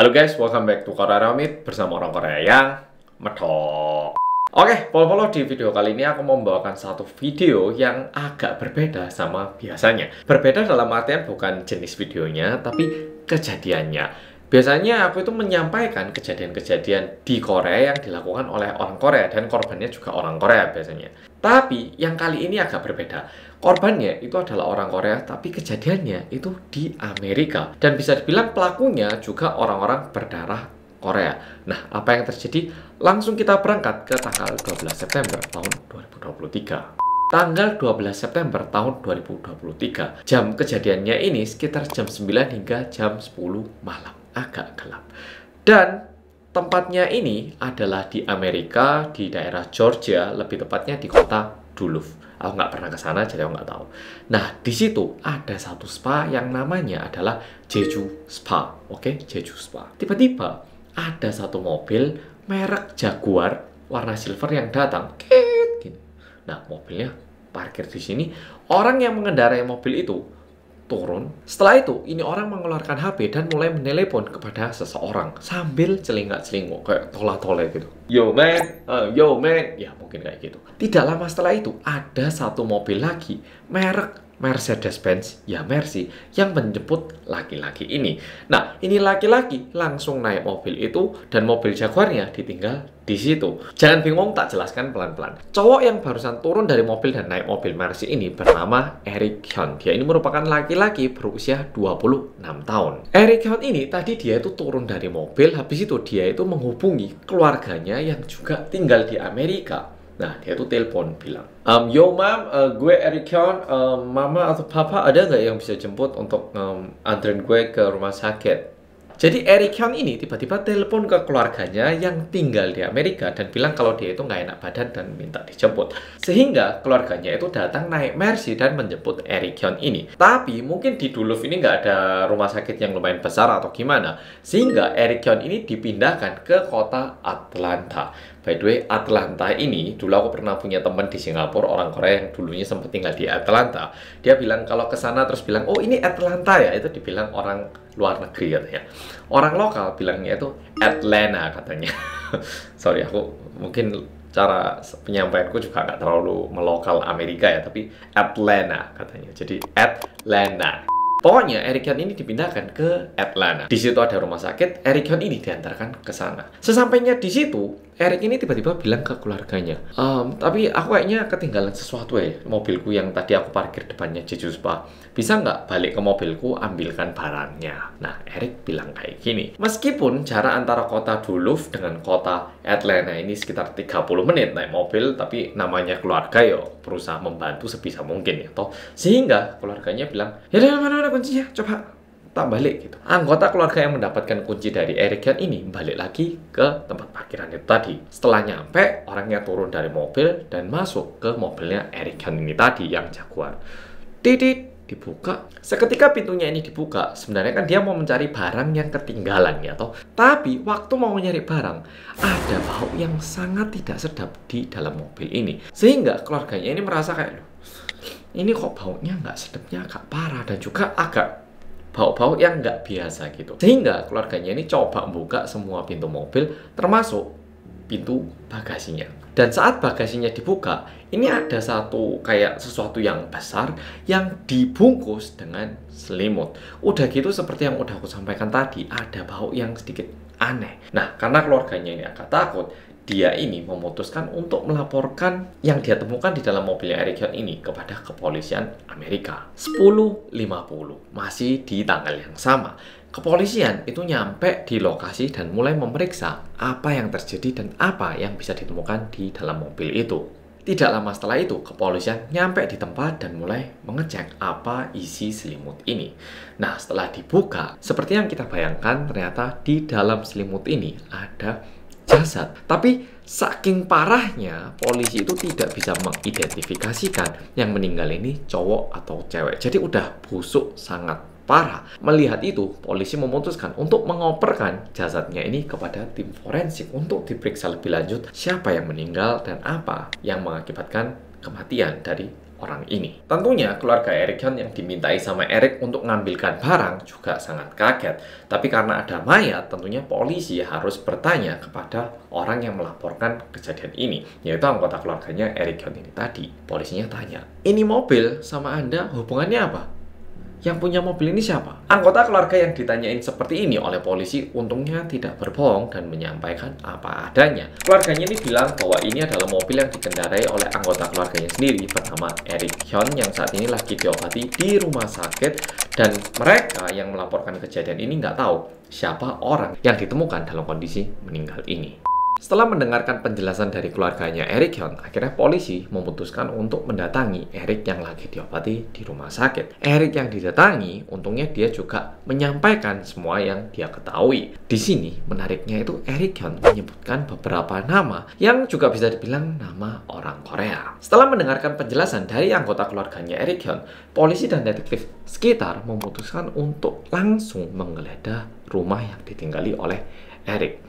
Halo guys, welcome back to Korea Ramit bersama orang Korea yang medok. Oke, follow-follow di video kali ini aku mau membawakan satu video yang agak berbeda sama biasanya. Berbeda dalam artian bukan jenis videonya, tapi kejadiannya. Biasanya aku itu menyampaikan kejadian-kejadian di Korea yang dilakukan oleh orang Korea dan korbannya juga orang Korea biasanya. Tapi yang kali ini agak berbeda. Korbannya itu adalah orang Korea, tapi kejadiannya itu di Amerika. Dan bisa dibilang pelakunya juga orang-orang berdarah Korea. Nah, apa yang terjadi? Langsung kita berangkat ke tanggal 12 September tahun 2023. Tanggal 12 September tahun 2023. Jam kejadiannya ini sekitar jam 9 hingga jam 10 malam. Agak gelap. Dan tempatnya ini adalah di Amerika, di daerah Georgia, lebih tepatnya di kota Duluth. Aku nggak pernah ke sana, jadi aku nggak tahu. Nah, di situ ada satu spa yang namanya adalah Jeju Spa. Oke, Jeju Spa. Tiba-tiba ada satu mobil merek Jaguar warna silver yang datang. Nah, mobilnya parkir di sini. Orang yang mengendarai mobil itu turun. Setelah itu, ini orang mengeluarkan HP dan mulai menelepon kepada seseorang sambil celingak-celinguk kayak tola-tole gitu. Yo man, ya mungkin kayak gitu. Tidak lama setelah itu, ada satu mobil lagi merek Mercedes-Benz, ya Mercy, yang menjemput laki-laki ini. Nah, ini laki-laki langsung naik mobil itu dan mobil Jaguarnya ditinggal di situ. Jangan bingung, tak jelaskan pelan-pelan. Cowok yang barusan turun dari mobil dan naik mobil Mercy ini bernama Eric Hyun. Dia ini merupakan laki-laki berusia 26 tahun. Eric Hyun ini tadi dia itu turun dari mobil, habis itu dia itu menghubungi keluarganya yang juga tinggal di Amerika. Nah, dia tuh telepon bilang, yo mam, gue Eric Young, mama atau papa ada nggak yang bisa jemput untuk anterin gue ke rumah sakit? Jadi Eric Young ini tiba-tiba telepon ke keluarganya yang tinggal di Amerika dan bilang kalau dia itu nggak enak badan dan minta dijemput. Sehingga keluarganya itu datang naik Mercy dan menjemput Eric Young ini. Tapi mungkin di Duluth ini nggak ada rumah sakit yang lumayan besar atau gimana. Sehingga Eric Young ini dipindahkan ke kota Atlanta. By the way, Atlanta ini, dulu aku pernah punya teman di Singapura, orang Korea yang dulunya sempat tinggal di Atlanta. Dia bilang kalau ke sana terus bilang, oh ini Atlanta ya, itu dibilang orang luar negeri katanya. Orang lokal bilangnya itu Atlanta katanya. Sorry, aku mungkin cara penyampaianku juga nggak terlalu melokal Amerika ya, tapi Atlanta katanya. Jadi Atlanta. Pokoknya Eric Hyun ini dipindahkan ke Atlanta. Di situ ada rumah sakit, Eric Hyun ini diantarkan ke sana. Sesampainya di situ, Eric ini tiba-tiba bilang ke keluarganya, tapi aku kayaknya ketinggalan sesuatu ya, mobilku yang tadi aku parkir depannya Jeju Spa. Bisa nggak balik ke mobilku, ambilkan barangnya? Nah, Eric bilang kayak gini. Meskipun jarak antara kota Duluth dengan kota Atlanta ini sekitar 30 menit naik mobil, tapi namanya keluarga ya berusaha membantu sebisa mungkin ya, toh. Sehingga keluarganya bilang, yaudah mana-mana kuncinya, coba tak balik gitu. Anggota keluarga yang mendapatkan kunci dari Eric Young ini balik lagi ke tempat parkiran itu tadi. Setelah nyampe, orangnya turun dari mobil dan masuk ke mobilnya Eric Young ini tadi yang Jaguar. Titit, dibuka. Seketika pintunya ini dibuka, sebenarnya kan dia mau mencari barang yang ketinggalan ya toh. Tapi waktu mau nyari barang, ada bau yang sangat tidak sedap di dalam mobil ini. Sehingga keluarganya ini merasa kayak, ini kok baunya nggak sedapnya agak parah dan juga agak bau-bau yang nggak biasa gitu. Sehingga keluarganya ini coba membuka semua pintu mobil, termasuk pintu bagasinya. Dan saat bagasinya dibuka, ini ada satu kayak sesuatu yang besar yang dibungkus dengan selimut. Udah gitu seperti yang udah aku sampaikan tadi, ada bau yang sedikit aneh. Nah, karena keluarganya ini agak takut, dia ini memutuskan untuk melaporkan yang dia temukan di dalam mobilnya Eric Hyun ini kepada kepolisian Amerika. 10.50, masih di tanggal yang sama. Kepolisian itu nyampe di lokasi dan mulai memeriksa apa yang terjadi dan apa yang bisa ditemukan di dalam mobil itu. Tidak lama setelah itu, kepolisian nyampe di tempat dan mulai mengecek apa isi selimut ini. Nah, setelah dibuka, seperti yang kita bayangkan, ternyata di dalam selimut ini ada jasad. Tapi saking parahnya, polisi itu tidak bisa mengidentifikasikan yang meninggal ini cowok atau cewek. Jadi udah busuk sangat parah. Melihat itu, polisi memutuskan untuk mengoperkan jasadnya ini kepada tim forensik untuk diperiksa lebih lanjut siapa yang meninggal dan apa yang mengakibatkan kematian dari orang ini. Tentunya keluarga Eric Hyun yang dimintai sama Eric untuk ngambilkan barang juga sangat kaget. Tapi karena ada mayat, tentunya polisi harus bertanya kepada orang yang melaporkan kejadian ini, yaitu anggota keluarganya Eric Hyun ini tadi. Polisinya tanya, "Ini mobil sama Anda hubungannya apa? Yang punya mobil ini siapa?" Anggota keluarga yang ditanyain seperti ini oleh polisi untungnya tidak berbohong dan menyampaikan apa adanya. Keluarganya ini bilang bahwa ini adalah mobil yang dikendarai oleh anggota keluarganya sendiri bernama Eric Hyun yang saat ini lagi diobati di rumah sakit, dan mereka yang melaporkan kejadian ini nggak tahu siapa orang yang ditemukan dalam kondisi meninggal ini. Setelah mendengarkan penjelasan dari keluarganya Eric Hyun, akhirnya polisi memutuskan untuk mendatangi Eric yang lagi diobati di rumah sakit. Eric yang didatangi, untungnya dia juga menyampaikan semua yang dia ketahui. Di sini menariknya itu Eric Hyun menyebutkan beberapa nama yang juga bisa dibilang nama orang Korea. Setelah mendengarkan penjelasan dari anggota keluarganya Eric Hyun, polisi dan detektif sekitar memutuskan untuk langsung menggeledah rumah yang ditinggali oleh Eric.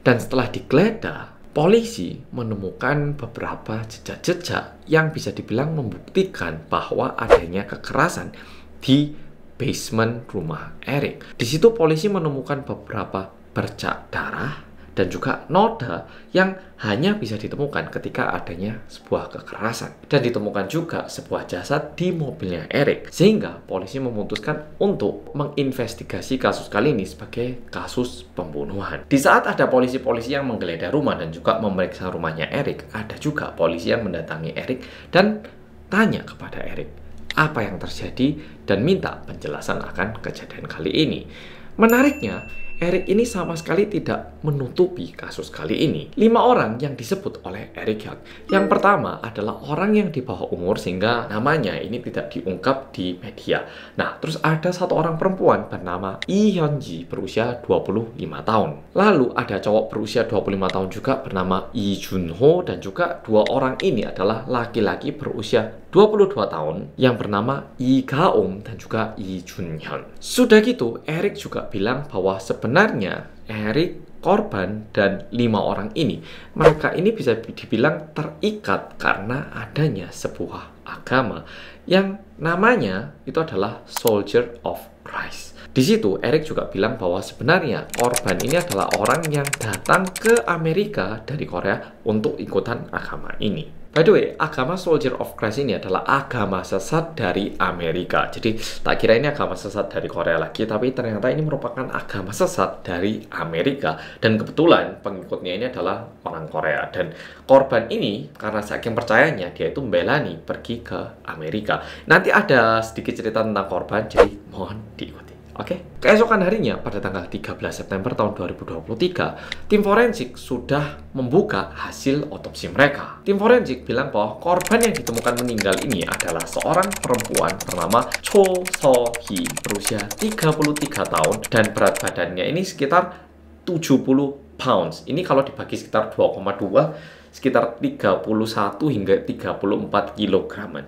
Dan setelah digeledah, polisi menemukan beberapa jejak-jejak yang bisa dibilang membuktikan bahwa adanya kekerasan di basement rumah Eric. Di situ polisi menemukan beberapa bercak darah dan juga noda yang hanya bisa ditemukan ketika adanya sebuah kekerasan. Dan ditemukan juga sebuah jasad di mobilnya Eric. Sehingga polisi memutuskan untuk menginvestigasi kasus kali ini sebagai kasus pembunuhan. Di saat ada polisi-polisi yang menggeledah rumah dan juga memeriksa rumahnya Eric, ada juga polisi yang mendatangi Eric dan tanya kepada Eric apa yang terjadi dan minta penjelasan akan kejadian kali ini. Menariknya, Eric ini sama sekali tidak menutupi kasus kali ini. 5 orang yang disebut oleh Eric Young. Yang pertama adalah orang yang di bawah umur sehingga namanya ini tidak diungkap di media. Nah, terus ada satu orang perempuan bernama Yi Hyun Ji berusia 25 tahun. Lalu ada cowok berusia 25 tahun juga bernama Lee Junho, dan juga 2 orang ini adalah laki-laki berusia 22 tahun yang bernama Yi Gaung dan juga Lee Junho. Sudah gitu, Eric juga bilang bahwa sebenarnya Eric, korban, dan 5 orang ini, mereka ini bisa dibilang terikat karena adanya sebuah agama yang namanya itu adalah Soldier of Christ. Di situ Eric juga bilang bahwa sebenarnya korban ini adalah orang yang datang ke Amerika dari Korea untuk ikutan agama ini. By the way, agama Soldier of Christ ini adalah agama sesat dari Amerika. Jadi, tak kira ini agama sesat dari Korea lagi, tapi ternyata ini merupakan agama sesat dari Amerika. Dan kebetulan pengikutnya ini adalah orang Korea. Dan korban ini, karena saking percayanya, dia itu membelani pergi ke Amerika. Nanti ada sedikit cerita tentang korban, jadi mohon diikuti. Oke. Keesokan harinya pada tanggal 13 September tahun 2023, tim forensik sudah membuka hasil otopsi mereka. Tim forensik bilang bahwa korban yang ditemukan meninggal ini adalah seorang perempuan bernama Cho So Hee berusia 33 tahun dan berat badannya ini sekitar 70 pounds. Ini kalau dibagi sekitar 2,2 sekitar 31 hingga 34 kg.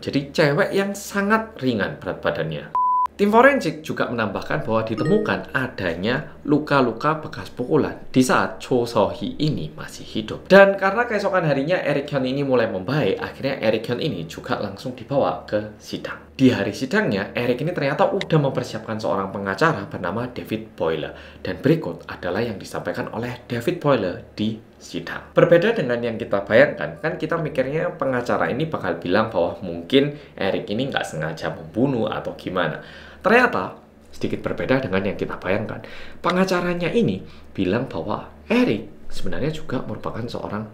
Jadi cewek yang sangat ringan berat badannya. Tim forensik juga menambahkan bahwa ditemukan adanya luka-luka bekas pukulan di saat Cho So Hee ini masih hidup. Dan karena keesokan harinya Eric Hyun ini mulai membaik, akhirnya Eric Hyun ini juga langsung dibawa ke sidang. Di hari sidangnya, Eric ini ternyata udah mempersiapkan seorang pengacara bernama David Boyle. Dan berikut adalah yang disampaikan oleh David Boyle di sidang. Berbeda dengan yang kita bayangkan, kan kita mikirnya pengacara ini bakal bilang bahwa mungkin Eric ini nggak sengaja membunuh atau gimana. Ternyata sedikit berbeda dengan yang kita bayangkan. Pengacaranya ini bilang bahwa Eric sebenarnya juga merupakan seorang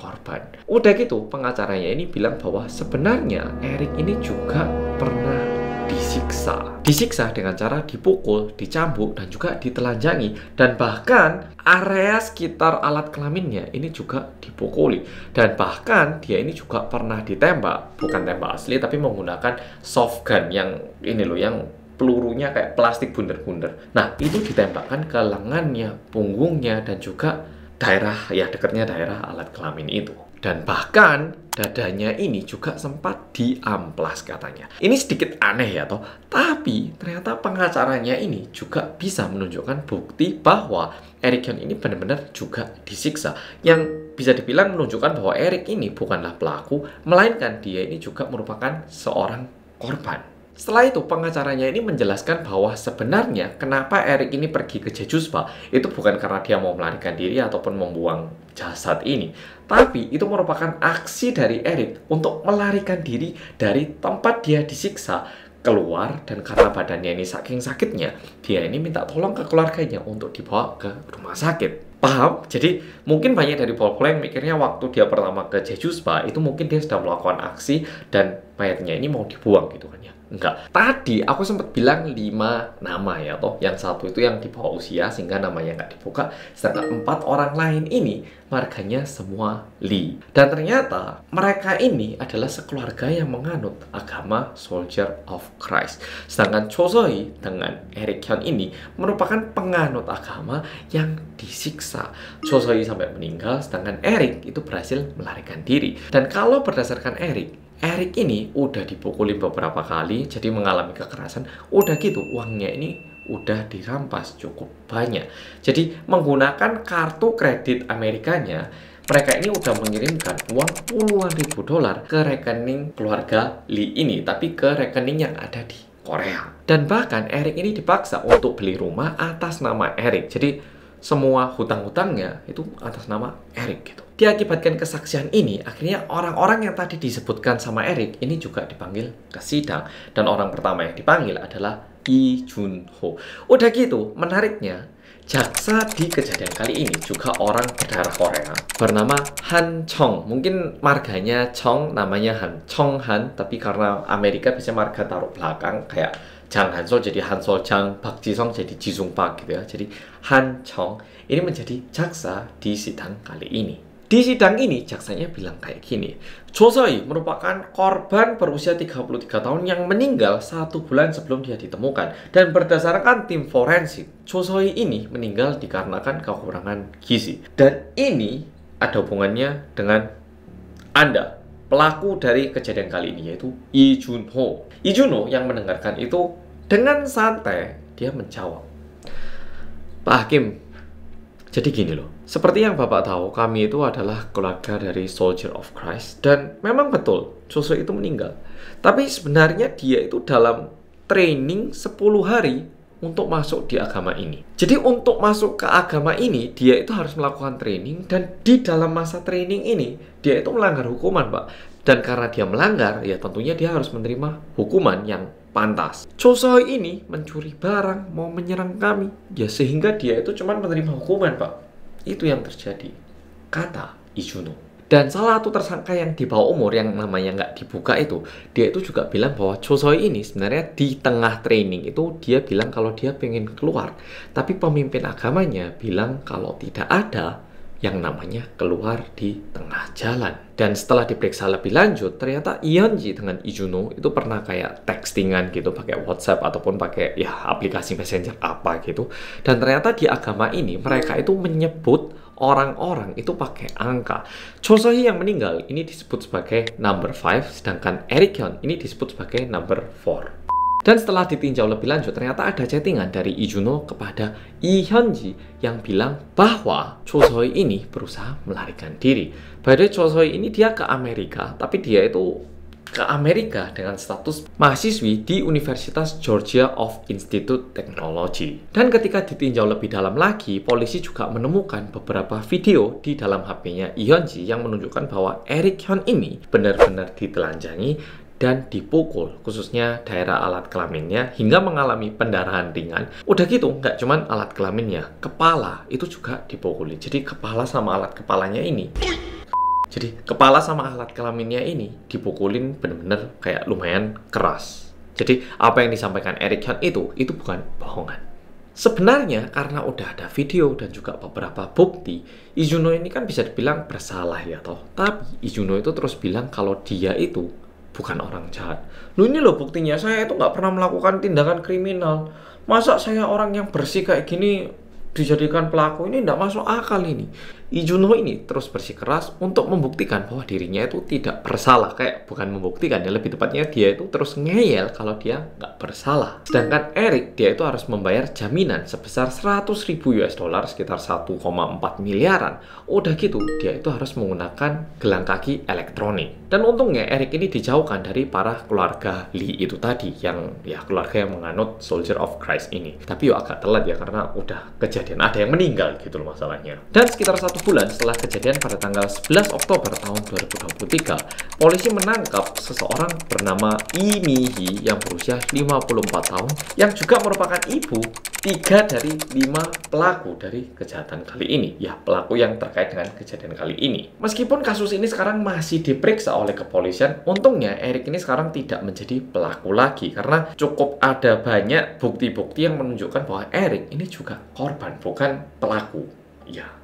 korban. Udah gitu, pengacaranya ini bilang bahwa sebenarnya Eric ini juga pernah disiksa. Disiksa dengan cara dipukul, dicambuk, dan juga ditelanjangi. Dan bahkan area sekitar alat kelaminnya ini juga dipukuli. Dan bahkan dia ini juga pernah ditembak. Bukan tembak asli, tapi menggunakan softgun yang ini loh, yang pelurunya kayak plastik bundar-bundar. Nah, itu ditembakkan ke lengannya, punggungnya, dan juga daerah, ya dekatnya daerah alat kelamin itu. Dan bahkan dadanya ini juga sempat diamplas katanya. Ini sedikit aneh ya toh, tapi ternyata pengacaranya ini juga bisa menunjukkan bukti bahwa Eric Hyun ini benar-benar juga disiksa, yang bisa dibilang menunjukkan bahwa Eric ini bukanlah pelaku, melainkan dia ini juga merupakan seorang korban. Setelah itu pengacaranya ini menjelaskan bahwa sebenarnya kenapa Eric ini pergi ke Jeju Spa itu bukan karena dia mau melarikan diri ataupun membuang jasad ini, tapi itu merupakan aksi dari Eric untuk melarikan diri dari tempat dia disiksa keluar, dan karena badannya ini saking sakitnya, dia ini minta tolong ke keluarganya untuk dibawa ke rumah sakit. Paham? Jadi mungkin banyak dari Boyle yang mikirnya waktu dia pertama ke Jeju Spa itu mungkin dia sudah melakukan aksi dan mayatnya ini mau dibuang gitu kan ya. Enggak. Tadi aku sempat bilang 5 nama ya toh. Yang satu itu yang di bawah usia sehingga namanya nggak dibuka. Sedangkan 4 orang lain ini marganya semua Lee. Dan ternyata mereka ini adalah sekeluarga yang menganut agama Soldier of Christ. Sedangkan Cho So Hee dengan Eric Young ini merupakan penganut agama yang disiksa. Cho So Hee sampai meninggal, sedangkan Eric itu berhasil melarikan diri. Dan kalau berdasarkan Eric ini udah dipukulin beberapa kali, jadi mengalami kekerasan. Udah gitu, uangnya ini udah dirampas cukup banyak. Jadi menggunakan kartu kredit Amerikanya, mereka ini udah mengirimkan uang puluhan ribu dolar ke rekening keluarga Lee ini, tapi ke rekening yang ada di Korea. Dan bahkan Eric ini dipaksa untuk beli rumah atas nama Eric. Jadi semua hutang-hutangnya itu atas nama Eric gitu. Diakibatkan kesaksian ini, akhirnya orang-orang yang tadi disebutkan sama Eric ini juga dipanggil ke sidang. Dan orang pertama yang dipanggil adalah Lee Junho. Udah gitu, menariknya jaksa di kejadian kali ini juga orang berdarah Korea bernama Han Chong. Mungkin marganya Chong, namanya Han Chong Han, tapi karena Amerika biasanya marga taruh belakang kayak Jang Hansol jadi Hansol Jang, Bak Jisong jadi Jisung Bak gitu ya. Jadi Han Chong ini menjadi jaksa di sidang kali ini. Di sidang ini jaksanya bilang kayak gini. Cho So Hee merupakan korban berusia 33 tahun yang meninggal 1 bulan sebelum dia ditemukan. Dan berdasarkan tim forensik, Cho So Hee ini meninggal dikarenakan kekurangan gizi. Dan ini ada hubungannya dengan Anda, pelaku dari kejadian kali ini, yaitu Lee Jun-ho. Lee Jun-ho yang mendengarkan itu dengan santai dia menjawab, "Pak Hakim, jadi gini loh, seperti yang Bapak tahu, kami itu adalah keluarga dari Soldier of Christ, dan memang betul Cho So Hee itu meninggal. Tapi sebenarnya dia itu dalam training 10 hari untuk masuk di agama ini. Jadi untuk masuk ke agama ini dia itu harus melakukan training, dan di dalam masa training ini dia itu melanggar hukuman, Pak. Dan karena dia melanggar, ya tentunya dia harus menerima hukuman yang pantas. Cho So Hee ini mencuri barang, mau menyerang kami, ya sehingga dia itu cuma menerima hukuman, Pak. Itu yang terjadi," kata Lee Jun-ho. Dan salah satu tersangka yang di bawah umur yang namanya nggak dibuka itu, dia itu juga bilang bahwa Cho So Hee ini sebenarnya di tengah training itu dia bilang kalau dia pengen keluar. Tapi pemimpin agamanya bilang kalau tidak ada yang namanya keluar di tengah jalan. Dan setelah diperiksa lebih lanjut, ternyata Yi Hyun Ji dengan Lee Junho itu pernah kayak textingan gitu pakai WhatsApp ataupun pakai ya aplikasi messenger apa gitu. Dan ternyata di agama ini mereka itu menyebut orang-orang itu pakai angka. Cho So Hee yang meninggal ini disebut sebagai number 5, sedangkan Eric Hyun ini disebut sebagai number 4. Dan setelah ditinjau lebih lanjut, ternyata ada chattingan dari Lee Junho kepada Yi Hyun Ji yang bilang bahwa Cho So Hee ini berusaha melarikan diri. Padahal Cho So Hee ini dia ke Amerika, tapi dia itu ke Amerika dengan status mahasiswi di Universitas Georgia of Institute Technology. Dan ketika ditinjau lebih dalam lagi, polisi juga menemukan beberapa video di dalam HP-nya Lee Hyun Ji yang menunjukkan bahwa Eric Hyun ini benar-benar ditelanjangi dan dipukul, khususnya daerah alat kelaminnya, hingga mengalami pendarahan ringan. Udah gitu, nggak cuman alat kelaminnya, kepala itu juga dipukulin. Jadi kepala sama alat kepalanya ini. Jadi kepala sama alat kelaminnya ini dipukulin bener-bener kayak lumayan keras. Jadi apa yang disampaikan Eric Hyun itu bukan bohongan. Sebenarnya karena udah ada video dan juga beberapa bukti, Lee Junho ini kan bisa dibilang bersalah ya toh. Tapi Lee Junho itu terus bilang kalau dia itu bukan orang jahat. "Lu ini loh buktinya, saya itu nggak pernah melakukan tindakan kriminal. Masa saya orang yang bersih kayak gini dijadikan pelaku ini tidak masuk akal ini. Lee Junho ini terus bersikeras untuk membuktikan bahwa dirinya itu tidak bersalah. Kayak bukan membuktikan ya, lebih tepatnya dia itu terus ngeyel kalau dia nggak bersalah. Sedangkan Eric, dia itu harus membayar jaminan sebesar 100.000 US dollar, sekitar 1,4 miliaran. Udah gitu, dia itu harus menggunakan gelang kaki elektronik. Dan untungnya Eric ini dijauhkan dari para keluarga Lee itu tadi, yang ya keluarga yang menganut Soldier of Christ ini. Tapi yuk agak telat ya, karena udah kejadian, ada yang meninggal gitu loh masalahnya. Dan sekitar 1 bulan setelah kejadian pada tanggal 11 Oktober tahun 2023, polisi menangkap seseorang bernama Lee Mi-hee yang berusia 54 tahun, yang juga merupakan ibu 3 dari 5 pelaku dari kejahatan kali ini. Ya, pelaku yang terkait dengan kejadian kali ini. Meskipun kasus ini sekarang masih diperiksa oleh kepolisian, untungnya Eric ini sekarang tidak menjadi pelaku lagi, karena cukup ada banyak bukti-bukti yang menunjukkan bahwa Eric ini juga korban, bukan pelaku. Ya.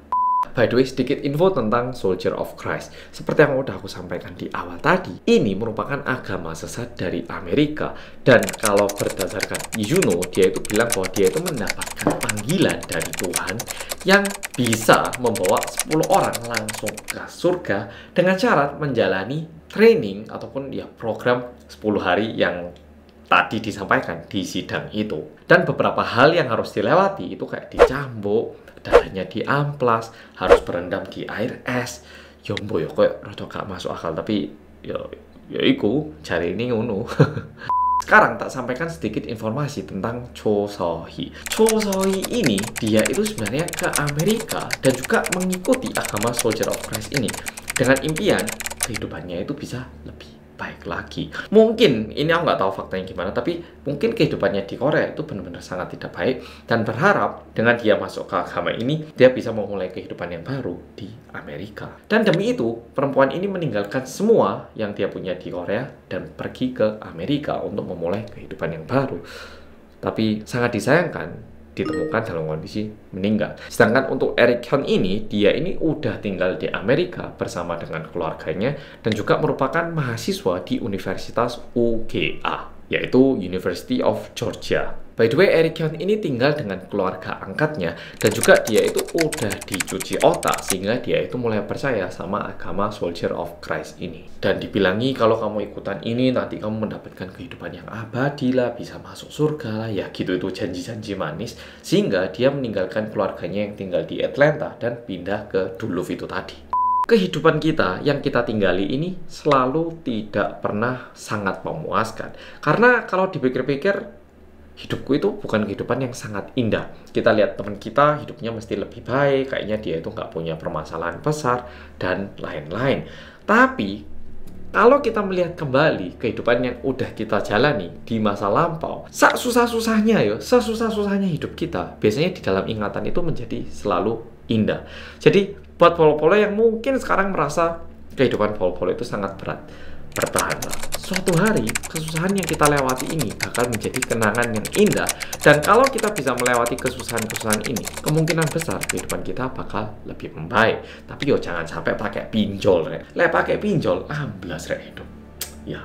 By the way, sedikit info tentang Soldier of Christ. Seperti yang udah aku sampaikan di awal tadi, ini merupakan agama sesat dari Amerika. Dan kalau berdasarkan Lee Junho, dia itu bilang bahwa dia itu mendapatkan panggilan dari Tuhan yang bisa membawa 10 orang langsung ke surga dengan syarat menjalani training ataupun ya program 10 hari yang tadi disampaikan di sidang itu. Dan beberapa hal yang harus dilewati itu kayak dicambuk, darahnya diamplas, harus berendam di air es. Yombo yo kok rada gak masuk akal, tapi yo iku cari ini ngono. Sekarang tak sampaikan sedikit informasi tentang Cho So Hee. Cho So Hee ini dia itu sebenarnya ke Amerika dan juga mengikuti agama Soldier of Christ ini dengan impian kehidupannya itu bisa lebih baik lagi. Mungkin ini aku nggak tahu faktanya gimana, tapi mungkin kehidupannya di Korea itu benar-benar sangat tidak baik, dan berharap dengan dia masuk ke agama ini dia bisa memulai kehidupan yang baru di Amerika. Dan demi itu perempuan ini meninggalkan semua yang dia punya di Korea dan pergi ke Amerika untuk memulai kehidupan yang baru. Tapi sangat disayangkan ditemukan dalam kondisi meninggal. Sedangkan untuk Eric Hyun ini, dia ini udah tinggal di Amerika bersama dengan keluarganya dan juga merupakan mahasiswa di Universitas UGA, yaitu University of Georgia. By the way, Eric Hyun ini tinggal dengan keluarga angkatnya dan juga dia itu udah dicuci otak sehingga dia itu mulai percaya sama agama Soldier of Christ ini. Dan dibilangi kalau kamu ikutan ini nanti kamu mendapatkan kehidupan yang abadi lah, bisa masuk surga lah, ya gitu itu janji-janji manis, sehingga dia meninggalkan keluarganya yang tinggal di Atlanta dan pindah ke Duluth itu tadi. Kehidupan kita yang kita tinggali ini selalu tidak pernah sangat memuaskan. Karena kalau dipikir-pikir, hidupku itu bukan kehidupan yang sangat indah. Kita lihat teman kita, hidupnya mesti lebih baik, kayaknya dia itu nggak punya permasalahan besar, dan lain-lain. Tapi, kalau kita melihat kembali kehidupan yang udah kita jalani di masa lampau, sesusah-susahnya hidup kita, biasanya di dalam ingatan itu menjadi selalu indah. Jadi, buat polo-polo yang mungkin sekarang merasa kehidupan polo-polo itu sangat berat, bertahanlah. Suatu hari, kesusahan yang kita lewati ini bakal menjadi kenangan yang indah. Dan kalau kita bisa melewati kesusahan-kesusahan ini, kemungkinan besar kehidupan kita bakal lebih membaik. Tapi yo jangan sampai pakai pinjol, rek. Lek pakai pinjol, amblas rek hidup. Ya.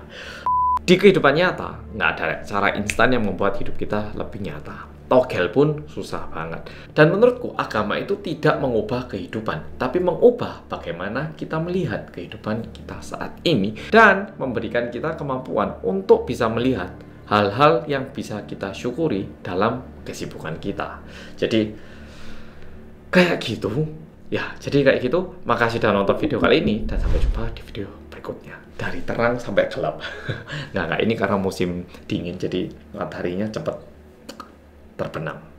Di kehidupan nyata, nggak ada cara instan yang membuat hidup kita lebih nyata. Togel pun susah banget. Dan menurutku agama itu tidak mengubah kehidupan, tapi mengubah bagaimana kita melihat kehidupan kita saat ini dan memberikan kita kemampuan untuk bisa melihat hal-hal yang bisa kita syukuri dalam kesibukan kita. Jadi kayak gitu. Ya, jadi kayak gitu. Makasih sudah nonton video kali ini dan sampai jumpa di video berikutnya. Dari terang sampai gelap. Nah, ini karena musim dingin jadi mataharinya cepat terbenam.